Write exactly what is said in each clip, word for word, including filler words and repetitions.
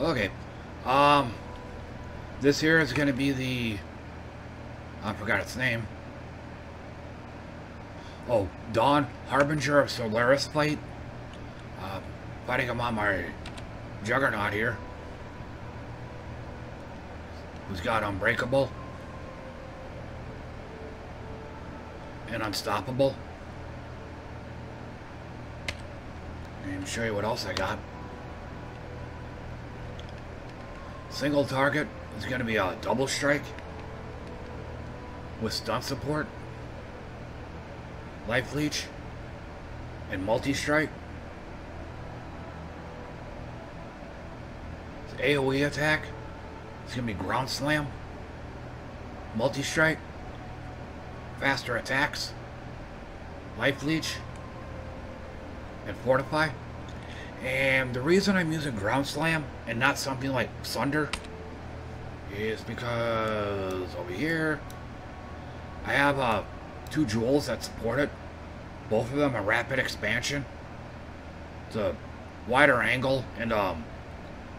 Okay. Um, this here is going to be the... I forgot its name. Oh, Dawn Harbinger of Solaris fight. Uh, fighting him on my Juggernaut here. Who's got Unbreakable. And Unstoppable. And show you what else I got. Single target is going to be a double strike with stunt support, life leech, and multi-strike. A O E attack. It's going to be ground slam, multi-strike, faster attacks, life leech, and fortify. And the reason I'm using ground slam and not something like Sunder is because over here I have uh, two jewels that support it. Both of them are rapid expansion. It's a wider angle and um,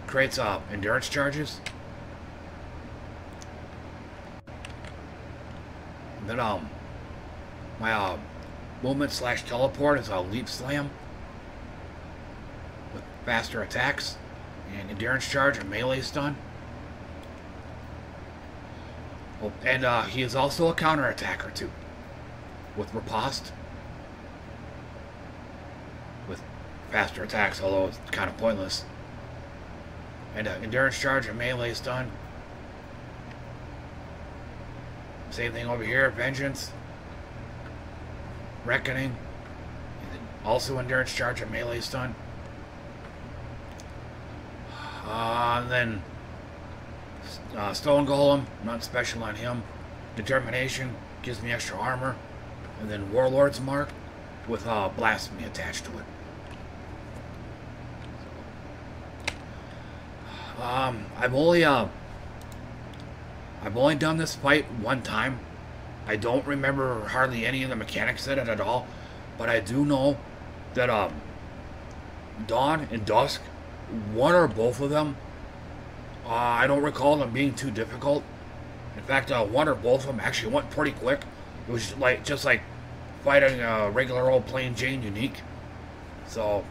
creates uh, endurance charges. And then um, my uh, movement slash teleport is a leap slam. Faster attacks, and endurance charge, and melee stun. Oh, and uh, he is also a counter attacker too, with riposte, with faster attacks, although it's kind of pointless. And uh, endurance charge and melee stun. Same thing over here, vengeance, reckoning, and then also endurance charge and melee stun. Uh, and then uh, Stone Golem, not special on him. Determination gives me extra armor. And then Warlord's Mark with uh, Blasphemy attached to it. Um, I've only uh, I've only done this fight one time. I don't remember hardly any of the mechanics in it at all, but I do know that um, Dawn and Dusk, one or both of them, uh, I don't recall them being too difficult. In fact, uh, one or both of them actually went pretty quick. It was like just like fighting a regular old plain Jane Unique. So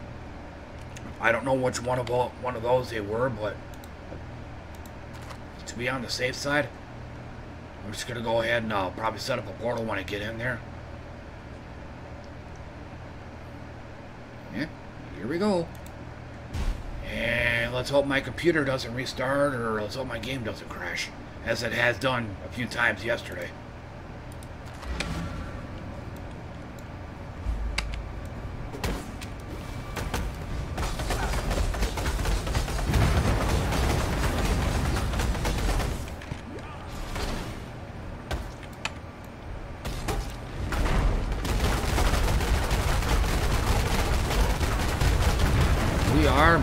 I don't know which one of all, one of those they were, but to be on the safe side, I'm just gonna go ahead and uh, probably set up a portal when I get in there. Yeah, here we go. And let's hope my computer doesn't restart, or let's hope my game doesn't crash, as it has done a few times yesterday.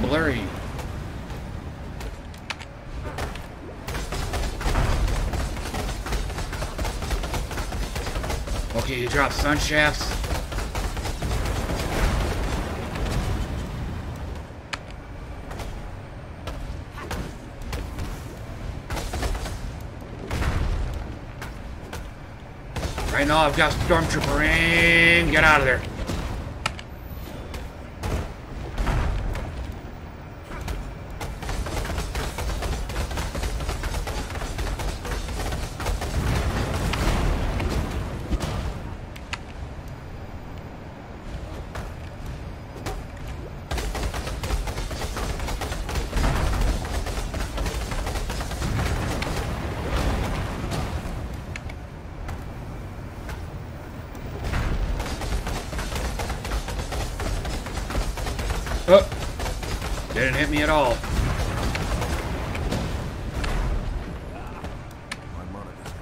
Blurry. Okay, you drop sun shafts. Right now I've got Stormtrooper in. Get out of there. Oh, didn't hit me at all. My monitor's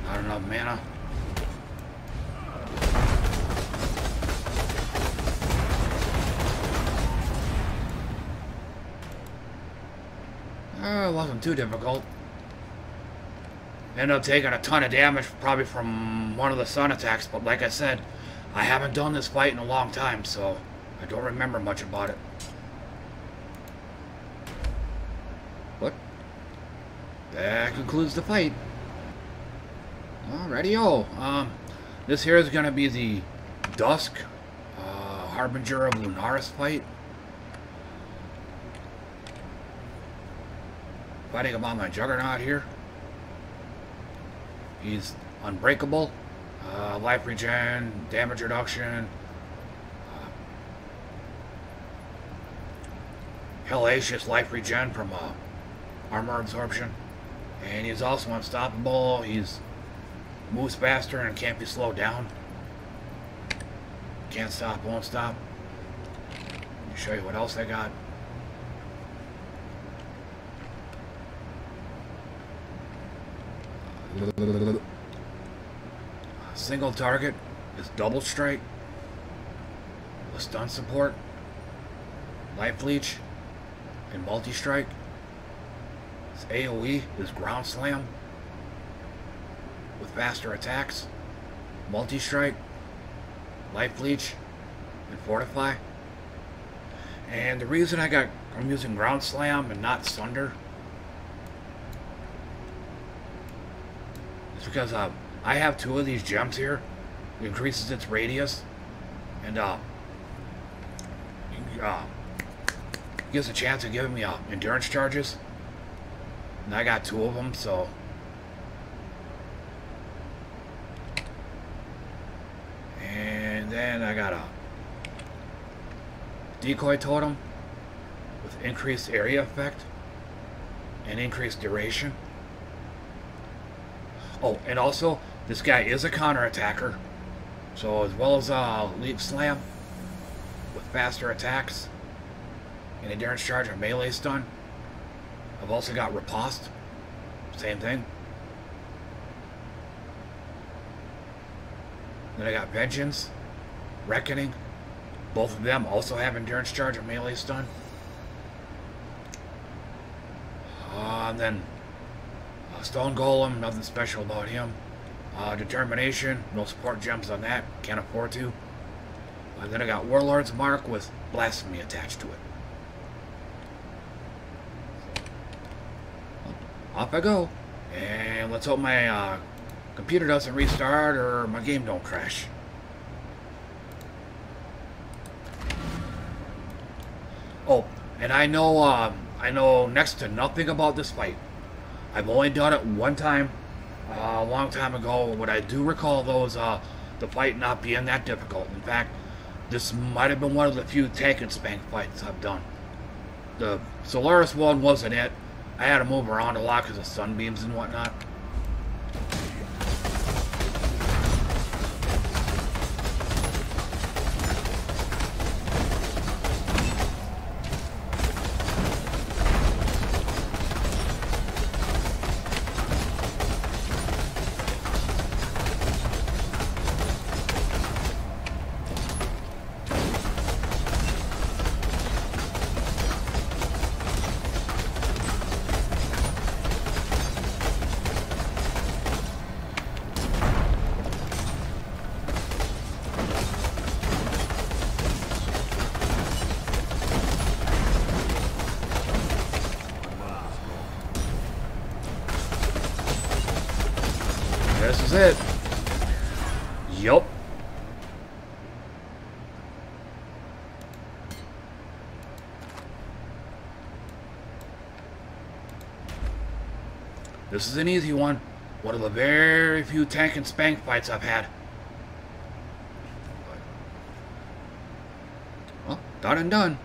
gone. Not enough mana. Oh, it wasn't too difficult. Ended up taking a ton of damage, probably from one of the sun attacks, but like I said, I haven't done this fight in a long time, so I don't remember much about it. That concludes the fight. Alrighty-o. Um, this here is going to be the Dusk uh, Harbinger of Lunaris fight. Fighting about my Juggernaut here. He's Unbreakable. Uh, life regen, damage reduction, uh, hellacious life regen from uh, armor absorption, and he's also unstoppable. He's moves faster and can't be slowed down. Can't stop, won't stop. Let me show you what else I got. Single target is Double Strike with Stunt Support, Life Leech, and Multi-Strike. His A O E is Ground Slam with Faster Attacks, Multi-Strike, Life Leech, and Fortify. And the reason I got I'm using Ground Slam and not Sunder is because uh, I have two of these gems here. It increases its radius, and uh, uh, gives a chance of giving me uh, endurance charges. And I got two of them, so and then I got a decoy totem with increased area effect and increased duration. Oh, and also, this guy is a counter-attacker. So, as well as uh, Leap Slam with faster attacks and Endurance Charge or Melee Stun. I've also got Riposte. Same thing. Then I got Vengeance, Reckoning. Both of them also have Endurance Charge or Melee Stun. Uh, and then Stone Golem, nothing special about him. Uh, determination, no support gems on that, can't afford to. And then I got Warlord's Mark with Blasphemy attached to it. So, off I go. And let's hope my uh, computer doesn't restart or my game don't crash. Oh, and I know, uh, I know next to nothing about this fight. I've only done it one time, uh, a long time ago. What I do recall, though, is uh, the fight not being that difficult. In fact, this might have been one of the few tank and spank fights I've done. The Solaris one wasn't it. I had to move around a lot because of sunbeams and whatnot. This is it. Yup. This is an easy one. One of the very few tank and spank fights I've had. Well, done and done.